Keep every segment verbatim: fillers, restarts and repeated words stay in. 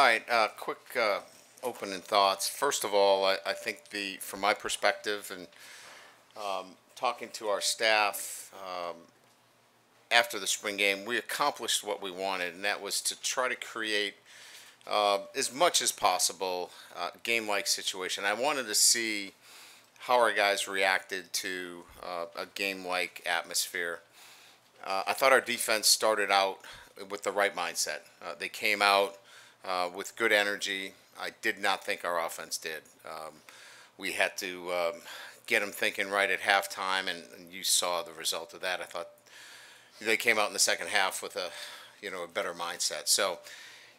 All right, uh, quick uh, opening thoughts. First of all, I, I think the, from my perspective and um, talking to our staff um, after the spring game, we accomplished what we wanted, and that was to try to create uh, as much as possible uh, game-like situation. I wanted to see how our guys reacted to uh, a game-like atmosphere. Uh, I thought our defense started out with the right mindset. Uh, they came out uh, with good energy. I did not think our offense did. Um, we had to um, get them thinking right at halftime, and, and you saw the result of that. I thought they came out in the second half with a, you know, a better mindset. So,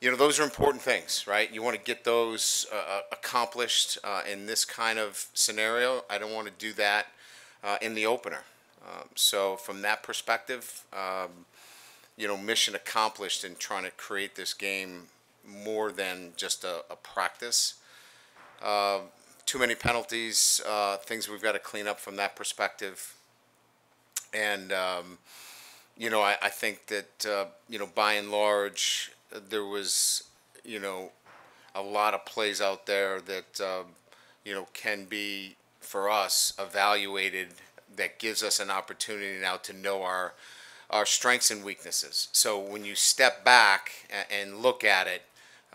you know, those are important things, right? You want to get those uh, accomplished uh, in this kind of scenario. I don't want to do that uh, in the opener. Um, so from that perspective, um, you know, mission accomplished in trying to create this game more than just a, a practice. Uh, too many penalties, uh, things we've got to clean up from that perspective. And, um, you know, I, I think that, uh, you know, by and large, there was, you know, a lot of plays out there that, uh, you know, can be, for us, evaluated. That gives us an opportunity now to know our our strengths and weaknesses. So when you step back and look at it,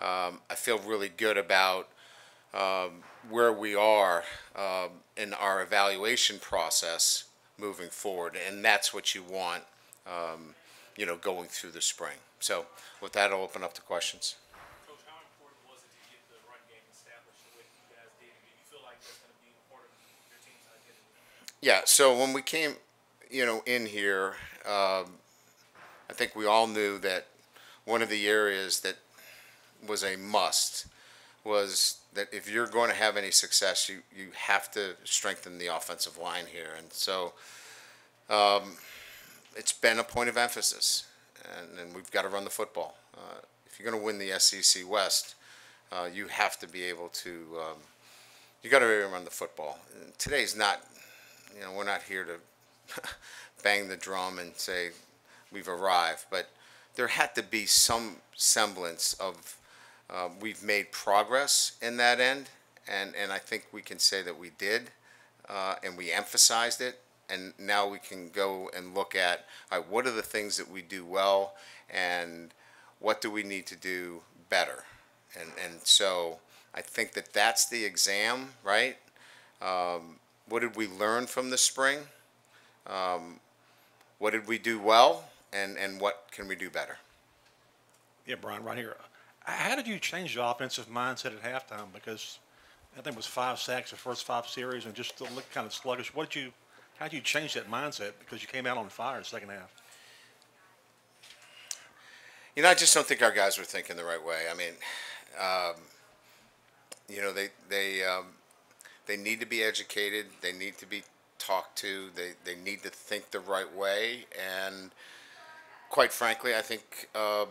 um, I feel really good about um, where we are um, in our evaluation process moving forward, and that's what you want, um, you know, going through the spring. So with that, I'll open up to questions. Coach, how important was it to get the run game established the way you guys did? Do you feel like that's going to be important to your team? Yeah, so when we came, you know, in here, um, I think we all knew that one of the areas that was a must was that if you're going to have any success, you, you have to strengthen the offensive line here. And so um, it's been a point of emphasis, and, and we've got to run the football. Uh, if you're going to win the S E C West, uh, you have to be able to um, – you got to be able to run the football. And today's not – you know, we're not here to bang the drum and say we've arrived, but there had to be some semblance of uh, we've made progress in that end, and, and I think we can say that we did, uh, and we emphasized it, and now we can go and look at all right, what are the things that we do well, and what do we need to do better, and, and so I think that that's the exam, right? Um, What did we learn from the spring? Um, what did we do well, and, and what can we do better? Yeah, Brian, right here. How did you change the offensive mindset at halftime? Because I think it was five sacks the first five series and just looked kind of sluggish. What did you, how did you change that mindset? Because you came out on fire in the second half. You know, I just don't think our guys were thinking the right way. I mean, um, you know, they they um, – they need to be educated. They need to be talked to. They, they need to think the right way. And quite frankly, I think, um,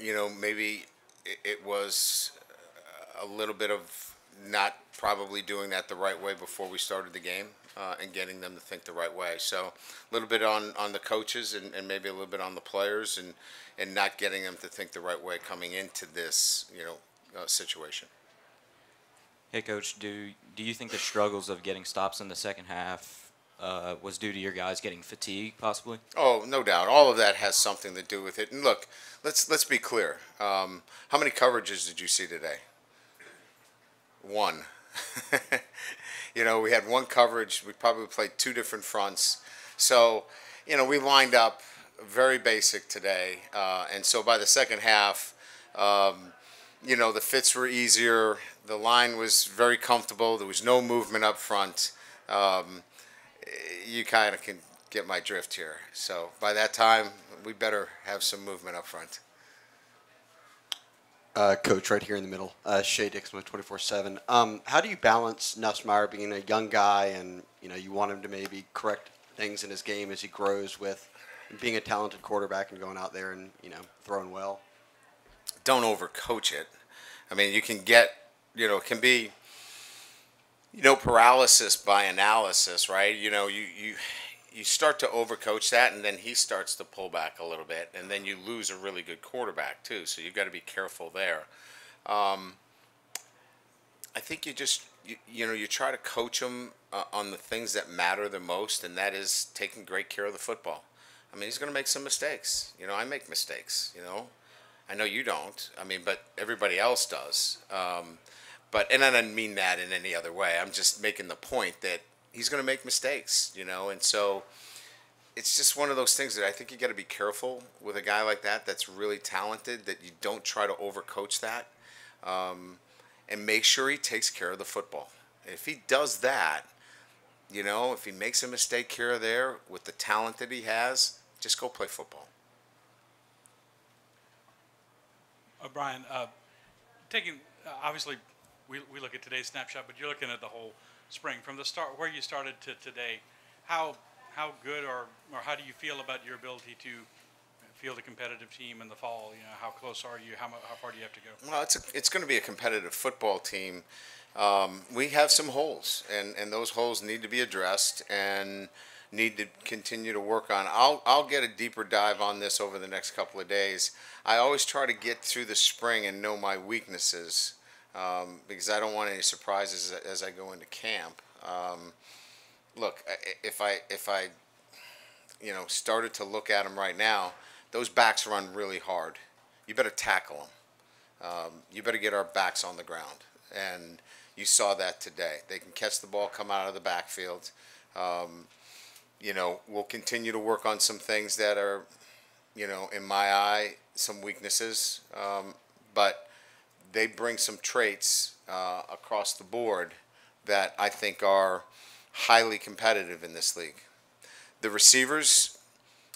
you know, maybe it, it was a little bit of not probably doing that the right way before we started the game uh, and getting them to think the right way. So a little bit on, on the coaches and, and maybe a little bit on the players and, and not getting them to think the right way coming into this, you know, uh, situation. Hey, Coach, do, do you think the struggles of getting stops in the second half uh, was due to your guys getting fatigued, possibly? Oh, no doubt. All of that has something to do with it. And, look, let's let's be clear. Um, how many coverages did you see today? One. You know, we had one coverage. We probably played two different fronts. So, you know, we lined up very basic today. Uh, and so by the second half um, – you know, the fits were easier. The line was very comfortable. There was no movement up front. Um, you kind of can get my drift here. So by that time, we better have some movement up front. Uh, Coach, right here in the middle, uh, Shea Dixon with twenty-four seven. Um, how do you balance Nussmeier being a young guy and, you know, you want him to maybe correct things in his game as he grows with being a talented quarterback and going out there and, you know, throwing well? Don't overcoach it. I mean, you can get, you know, it can be, you know, paralysis by analysis, right? You know, you you you start to overcoach that, and then he starts to pull back a little bit, and then you lose a really good quarterback too. So you've got to be careful there. Um, I think you just you, you know you try to coach them uh, on the things that matter the most, and that is taking great care of the football. I mean, he's going to make some mistakes. You know, I make mistakes. You know, I know you don't. I mean, but everybody else does. Um, but and I don't mean that in any other way. I'm just making the point that he's going to make mistakes, you know, and so it's just one of those things that I think you got to be careful with a guy like that that's really talented, that you don't try to overcoach that, um, and make sure he takes care of the football. If he does that, you know, if he makes a mistake here or there with the talent that he has, just go play football. Uh, Brian, uh, taking uh, obviously we, we look at today's snapshot, but you're looking at the whole spring, from the start where you started to today, how how good or or how do you feel about your ability to field a competitive team in the fall? You know, how close are you? How how far do you have to go? Well, it's a, it's going to be a competitive football team. Um, we have some holes, and and those holes need to be addressed and need to continue to work on. I'll I'll get a deeper dive on this over the next couple of days. I always try to get through the spring and know my weaknesses. Um, because I don't want any surprises as I go into camp. Um, look, if I if I, you know, started to look at them right now, those backs run really hard. You better tackle them. Um, you better get our backs on the ground, and you saw that today. They can catch the ball, come out of the backfield. Um, you know, we'll continue to work on some things that are, you know, in my eye, some weaknesses, um, but. They bring some traits uh, across the board that I think are highly competitive in this league. The receivers,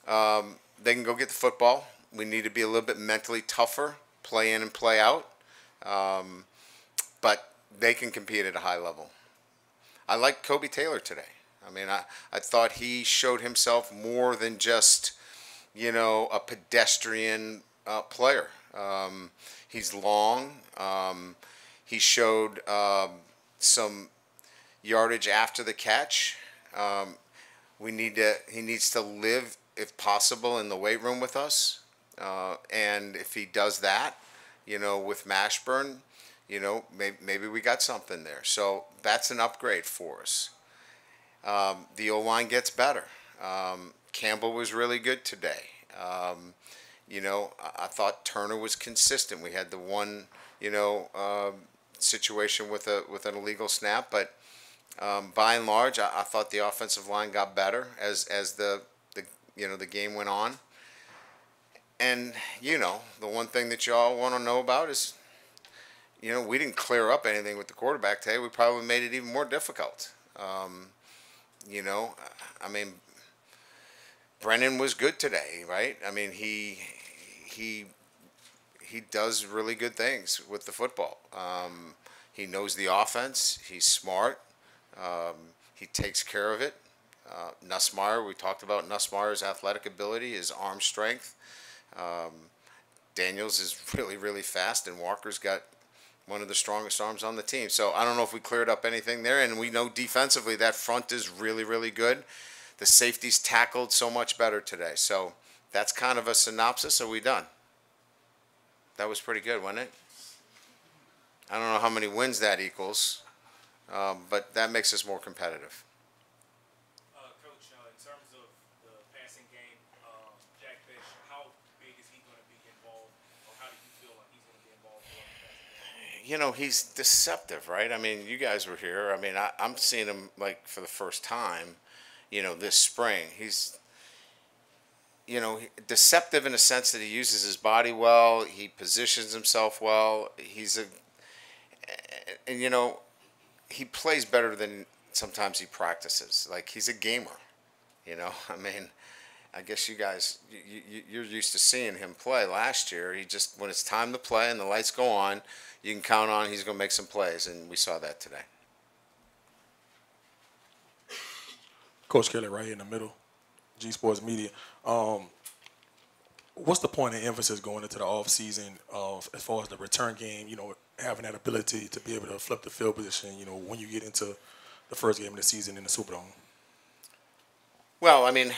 um, they can go get the football. We need to be a little bit mentally tougher, play in and play out. Um, but they can compete at a high level. I like Kobe Taylor today. I mean, I, I thought he showed himself more than just, you know, a pedestrian uh, player. Um, he's long. Um, he showed um, some yardage after the catch. Um, we need to. He needs to live, if possible, in the weight room with us. Uh, and if he does that, you know, with Mashburn, you know, maybe, maybe we got something there. So that's an upgrade for us. Um, the O-line gets better. Um, Campbell was really good today. Um, You know, I thought Turner was consistent. We had the one, you know, uh, situation with a with an illegal snap, but um, by and large, I, I thought the offensive line got better as as the, the you know the game went on. And you know, the one thing that y'all want to know about is, you know, we didn't clear up anything with the quarterback today. We probably made it even more difficult. Um, you know, I mean, Brennan was good today, right? I mean, he. He he does really good things with the football. Um, he knows the offense. He's smart. Um, he takes care of it. Uh, Nussmeier, we talked about Nussmeier's athletic ability, his arm strength. Um, Daniels is really, really fast, and Walker's got one of the strongest arms on the team. So I don't know if we cleared up anything there, and we know defensively that front is really, really good. The safeties tackled so much better today. So that's kind of a synopsis. Are we done? That was pretty good, wasn't it? I don't know how many wins that equals, um, but that makes us more competitive. Uh, Coach, uh, in terms of the passing game, uh, Jack Fish, how big is he going to be involved, or how do you feel like he's going to be involved in the passing game? You know, he's deceptive, right? I mean, you guys were here. I mean, I, I'm seeing him, like, for the first time, you know, this spring. He's... You know, deceptive in a sense that he uses his body well. He positions himself well. He's a, and you know, he plays better than sometimes he practices. Like, he's a gamer. You know, I mean, I guess you guys, you, you, you're used to seeing him play. Last year, he just, when it's time to play and the lights go on, you can count on he's going to make some plays, and we saw that today. Coach Kelly, right here in the middle. G Sports Media. Um, what's the point of emphasis going into the offseason of as far as the return game, you know, having that ability to be able to flip the field position, you know, when you get into the first game of the season in the Superdome? Well, I mean,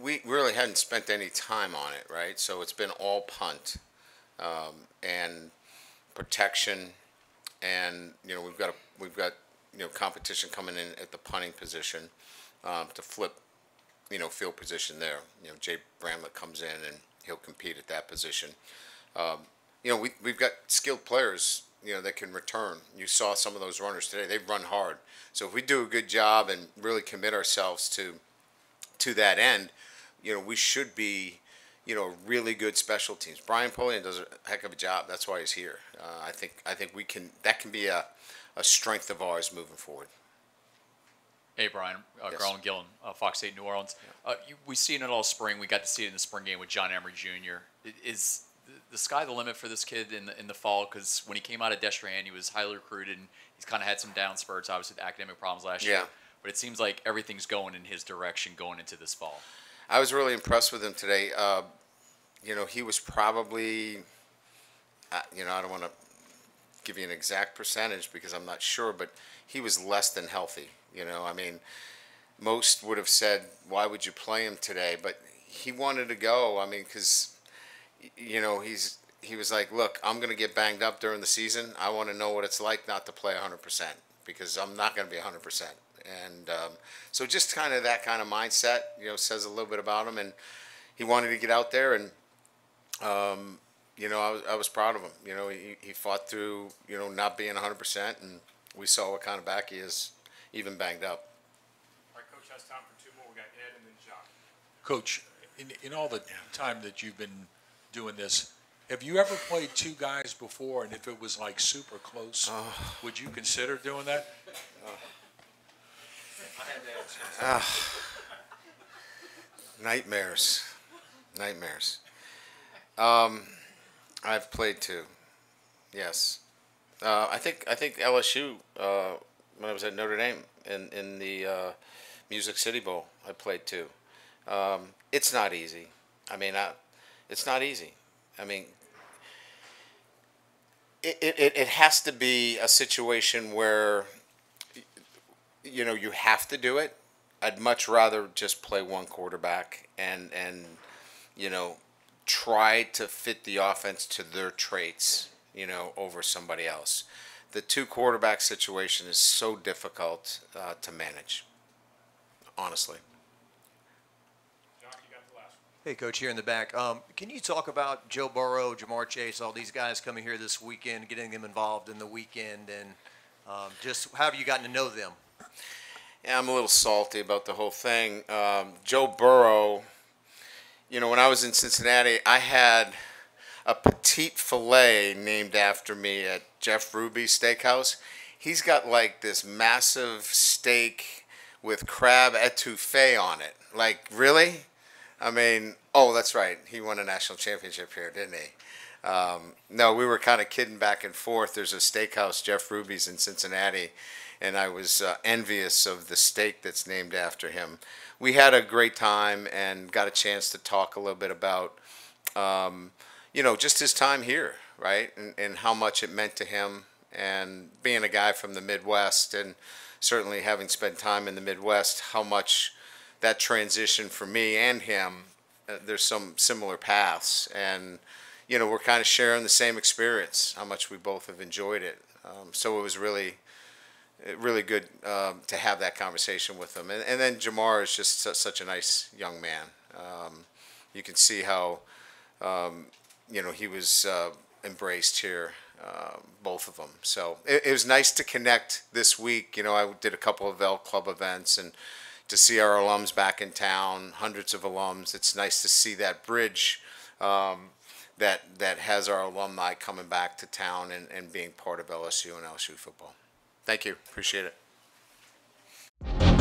we really hadn't spent any time on it, right? So it's been all punt um, and protection, and you know we've got a, we've got you know competition coming in at the punting position um, to flip you know field position there. You know Jay Bramlett comes in and he'll compete at that position. Um, you know we we've got skilled players you know that can return. You saw some of those runners today; they've run hard. So if we do a good job and really commit ourselves to to that end, you know, we should be, you know, really good special teams. Brian Polian does a heck of a job. That's why he's here. Uh, I think I think we can that can be a, a strength of ours moving forward. Hey, Brian. Uh, yes. Garland Gillen, uh, Fox eight New Orleans. Yeah. Uh, you, we've seen it all spring. We got to see it in the spring game with John Emery Junior Is the sky the limit for this kid in the, in the fall? Because when he came out of Destrehan, he was highly recruited, and he's kind of had some down spurts, obviously, with academic problems last yeah. year. But it seems like everything's going in his direction going into this fall. I was really impressed with him today. Uh, you know, he was probably, uh, you know, I don't want to give you an exact percentage because I'm not sure, but he was less than healthy. You know, I mean, most would have said, why would you play him today? But he wanted to go. I mean, because, you know, he's he was like, look, I'm going to get banged up during the season. I want to know what it's like not to play one hundred percent because I'm not going to be one hundred percent. And um, so just kind of that kind of mindset, you know, says a little bit about him. And he wanted to get out there, and, um, you know, I was, I was proud of him. You know, he, he fought through, you know, not being one hundred percent, and we saw what kind of back he is, even banged up. All right, Coach, has time for two more. We got Ed and then Jacques. Coach, in, in all the time that you've been doing this, have you ever played two guys before, and if it was, like, super close, oh. would you consider doing that? Oh. Uh, nightmares, nightmares. Um, I've played two. Yes, uh, I think I think L S U uh, when I was at Notre Dame in in the uh, Music City Bowl, I played two. Um, it's not easy. I mean, I, it's not easy. I mean, it it it has to be a situation where, you know, you have to do it. I'd much rather just play one quarterback and, and you know, try to fit the offense to their traits, you know, over somebody else. The two quarterback situation is so difficult uh, to manage, honestly. Hey, Coach, here in the back. Um, can you talk about Joe Burrow, Jamar Chase, all these guys coming here this weekend, getting them involved in the weekend, and um, just how have you gotten to know them? Yeah, I'm a little salty about the whole thing. Um, Joe Burrow, you know, when I was in Cincinnati, I had a petite fillet named after me at Jeff Ruby's steakhouse. He's got like this massive steak with crab etouffee on it. Like, really? I mean, oh, that's right. He won a national championship here, didn't he? Um, no, we were kind of kidding back and forth. There's a steakhouse, Jeff Ruby's, in Cincinnati. And I was uh, envious of the steak that's named after him. We had a great time and got a chance to talk a little bit about, um, you know, just his time here, right, and, and how much it meant to him. And being a guy from the Midwest and certainly having spent time in the Midwest, how much that transition for me and him, uh, there's some similar paths. And, you know, we're kind of sharing the same experience, how much we both have enjoyed it. Um, so it was really... really good um, to have that conversation with him. And, and then Jamar is just su such a nice young man. Um, you can see how, um, you know, he was uh, embraced here, uh, both of them. So it, it was nice to connect this week. You know, I did a couple of L Club events, and to see our alums back in town, hundreds of alums. It's nice to see that bridge um, that, that has our alumni coming back to town and, and being part of L S U and L S U football. Thank you. Appreciate it.